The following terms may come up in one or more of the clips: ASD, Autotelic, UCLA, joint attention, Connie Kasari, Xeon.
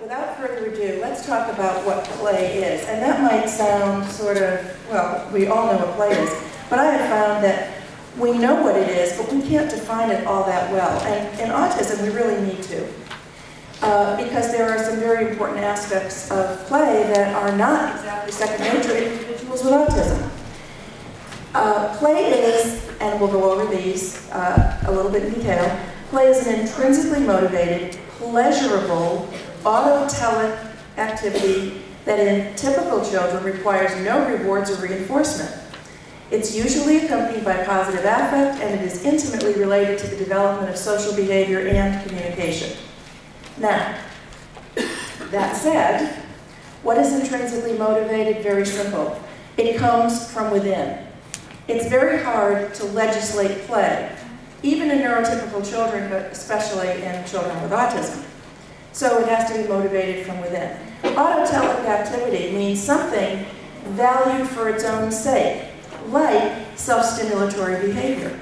without further ado, let's talk about what play is. And that might sound sort of, well, we all know what play is, but I have found that we know what it is, but we can't define it all that well. And in autism, we really need to, because there are some very important aspects of play that are not exactly second nature to individuals with autism. Play is, and we'll go over these a little bit in detail, play is an intrinsically motivated, pleasurable, autotelic activity that in typical children requires no rewards or reinforcement. It's usually accompanied by positive affect, and it is intimately related to the development of social behavior and communication. Now, that said, what is intrinsically motivated? Very simple. It comes from within. It's very hard to legislate play, even in neurotypical children, but especially in children with autism. So it has to be motivated from within. Autotelic activity means something valued for its own sake, like self-stimulatory behavior,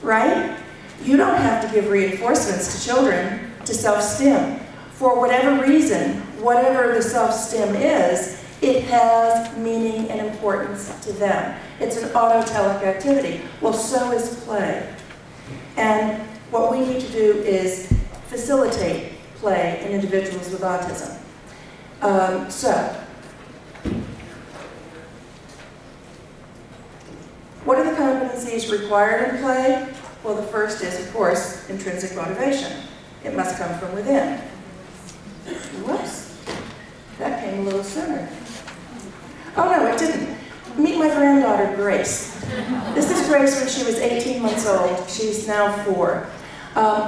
right? You don't have to give reinforcements to children to self-stim. For whatever reason, whatever the self-stim is, it has meaning and importance to them. It's an autotelic activity. Well, so is play. And what we need to do is facilitate play in individuals with autism. What are the competencies required in play? Well, the first is, of course, intrinsic motivation. It must come from within. Whoops, that came a little sooner. Oh no, it didn't. Meet my granddaughter, Grace. This is Grace when she was 18 months old. She's now 4.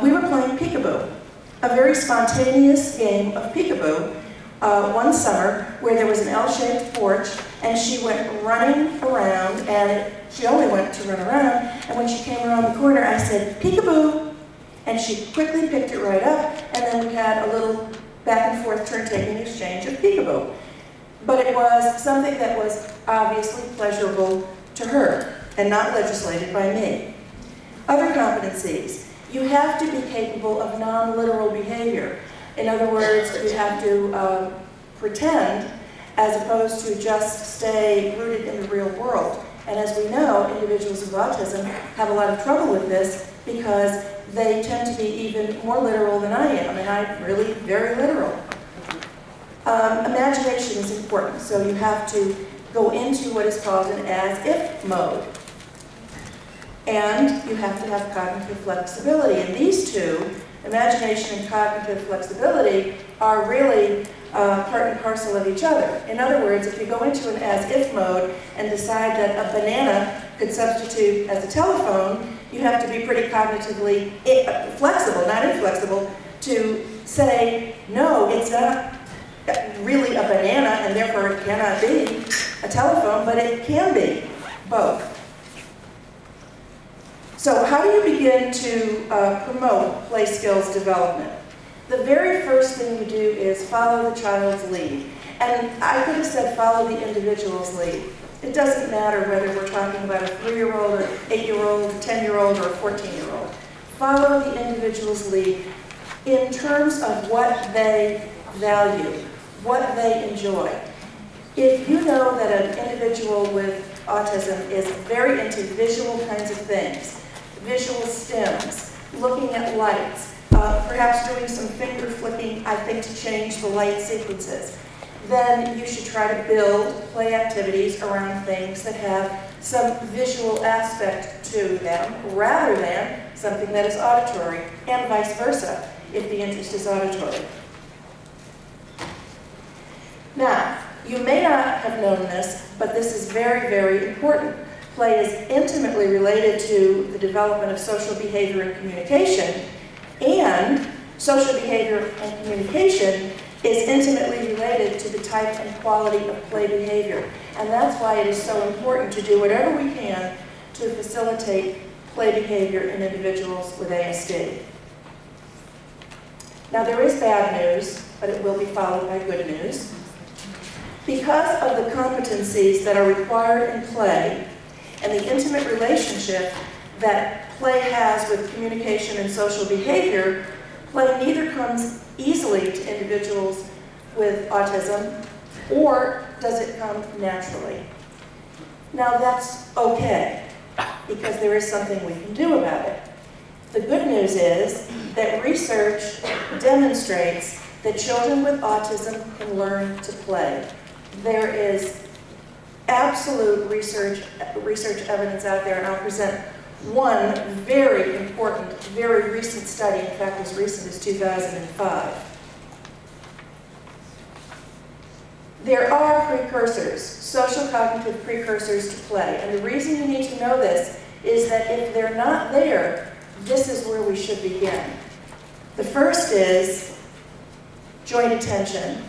We were playing peekaboo, a very spontaneous game of peekaboo one summer where there was an L-shaped porch, and she went running around, and she only went to run around, and when she came around the corner, I said, peekaboo, and she quickly picked it right up, and then we had a little back and forth turn-taking exchange of peekaboo. But it was something that was obviously pleasurable to her and not legislated by me. Other competencies. You have to be capable of non-literal behavior. In other words, you have to pretend as opposed to just stay rooted in the real world. And as we know, individuals with autism have a lot of trouble with this because they tend to be even more literal than I am, and I'm really very literal. Imagination is important, so you have to go into what is called an as-if mode. And you have to have cognitive flexibility. And these two, imagination and cognitive flexibility, are really part and parcel of each other. In other words, if you go into an as-if mode and decide that a banana could substitute as a telephone, you have to be pretty cognitively flexible, not inflexible, to say, no, it's not really a banana, and therefore it cannot be a telephone, but it can be both. So how do you begin to promote play skills development? The very first thing you do is follow the child's lead. And I could have said follow the individual's lead. It doesn't matter whether we're talking about a 3-year-old, or 8-year-old, a 10-year-old, or a 14-year-old. Follow the individual's lead in terms of what they value, what they enjoy. If you know that an individual with autism is very into visual kinds of things, visual stims, looking at lights, perhaps doing some finger flicking, I think, to change the light sequences, then you should try to build play activities around things that have some visual aspect to them rather than something that is auditory, and vice versa if the interest is auditory. Now, you may not have known this, but this is very, very important. Play is intimately related to the development of social behavior and communication, and social behavior and communication is intimately related to the type and quality of play behavior. And that's why it is so important to do whatever we can to facilitate play behavior in individuals with ASD. Now, there is bad news, but it will be followed by good news. Because of the competencies that are required in play, and the intimate relationship that play has with communication and social behavior, play neither comes easily to individuals with autism, or does it come naturally? Now that's okay, because there is something we can do about it. The good news is that research demonstrates that children with autism can learn to play. There is absolute research evidence out there, and I'll present one very important, very recent study, in fact as recent as 2005. There are precursors, social cognitive precursors to play, and the reason you need to know this is that if they're not there, this is where we should begin. The first is joint attention,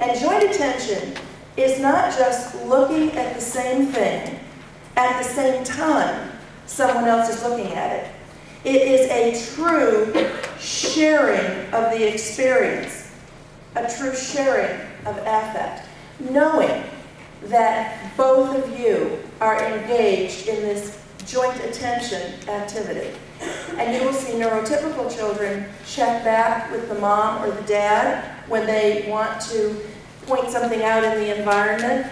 and joint attention is not just looking at the same thing at the same time someone else is looking at it. It is a true sharing of the experience, a true sharing of affect, knowing that both of you are engaged in this joint attention activity. And you will see neurotypical children check back with the mom or the dad when they want to point something out in the environment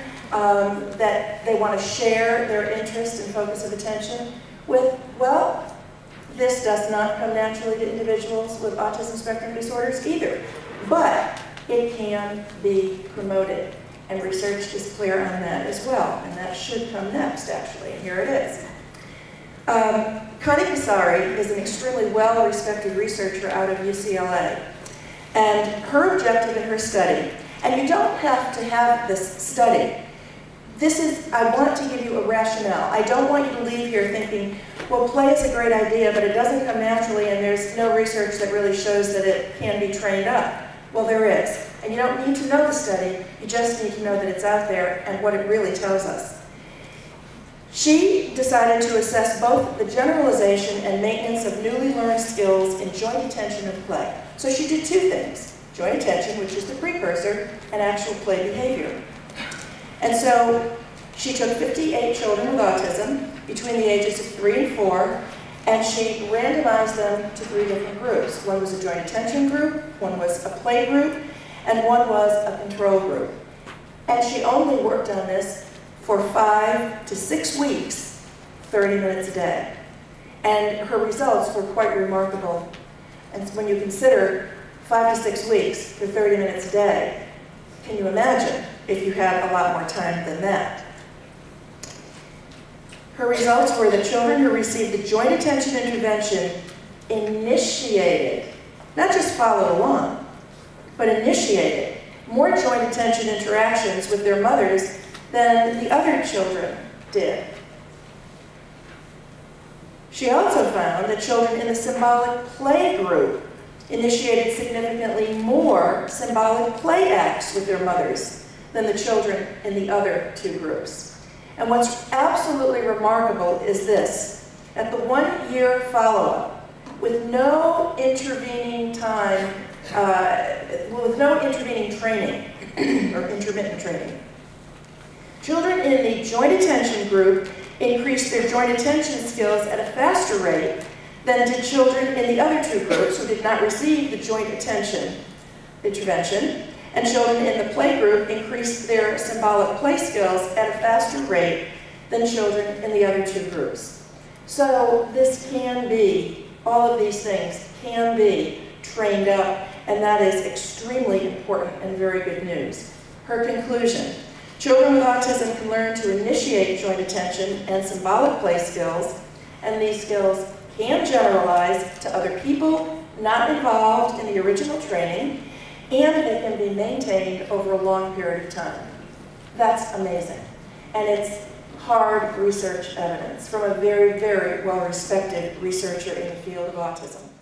that they want to share their interest and focus of attention with. Well, this does not come naturally to individuals with autism spectrum disorders either, but it can be promoted. And research is clear on that as well, and that should come next, actually, and here it is. Connie Kasari is an extremely well-respected researcher out of UCLA, and her objective in her study, and you don't have to have this study. This is, I want to give you a rationale. I don't want you to leave here thinking, well, play is a great idea, but it doesn't come naturally, and there's no research that really shows that it can be trained up. Well, there is. And you don't need to know the study, you just need to know that it's out there and what it really tells us. She decided to assess both the generalization and maintenance of newly learned skills in joint attention and play. So she did two things: joint attention, which is the precursor, and actual play behavior. And so she took 58 children with autism between the ages of 3 and 4, and she randomized them to 3 different groups. One was a joint attention group, one was a play group, and one was a control group. And she only worked on this for 5 to 6 weeks, 30 minutes a day. And her results were quite remarkable. And when you consider 5 to 6 weeks for 30 minutes a day, can you imagine if you had a lot more time than that? Her results were that children who received the joint attention intervention initiated, not just followed along, but initiated more joint attention interactions with their mothers than the other children did. She also found that children in the symbolic play group initiated significantly more symbolic play acts with their mothers than the children in the other 2 groups. And what's absolutely remarkable is this: at the 1-year follow-up, with no intervening training or intermittent training, children in the joint attention group increased their joint attention skills at a faster rate than did children in the other 2 groups who did not receive the joint attention intervention. And children in the play group increased their symbolic play skills at a faster rate than children in the other 2 groups. So this can be, all of these things can be trained up, and that is extremely important and very good news. Her conclusion: children with autism can learn to initiate joint attention and symbolic play skills, and these skills can generalize to other people not involved in the original training, and they can be maintained over a long period of time. That's amazing. And it's hard research evidence from a very, very well-respected researcher in the field of autism.